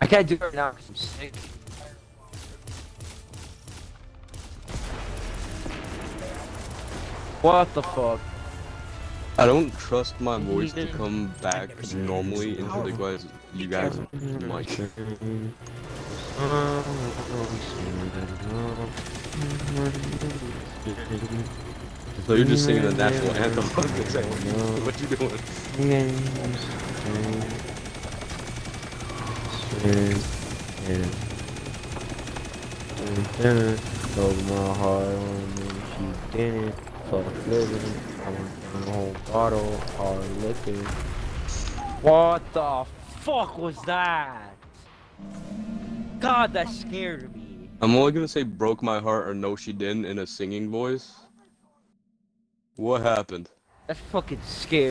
I can't do it right now because I'm sick. What the fuck? I don't trust my voice to come back normally until you guys like it. So you're just singing the national anthem. What you doing? My heart, you didn't fuck living. Whole bottle of liquor. What the fuck was that? God, that scared me. I'm only gonna say broke my heart or no she didn't in a singing voice. What happened? That's fucking scary.